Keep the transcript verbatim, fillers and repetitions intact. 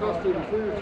Trusted food.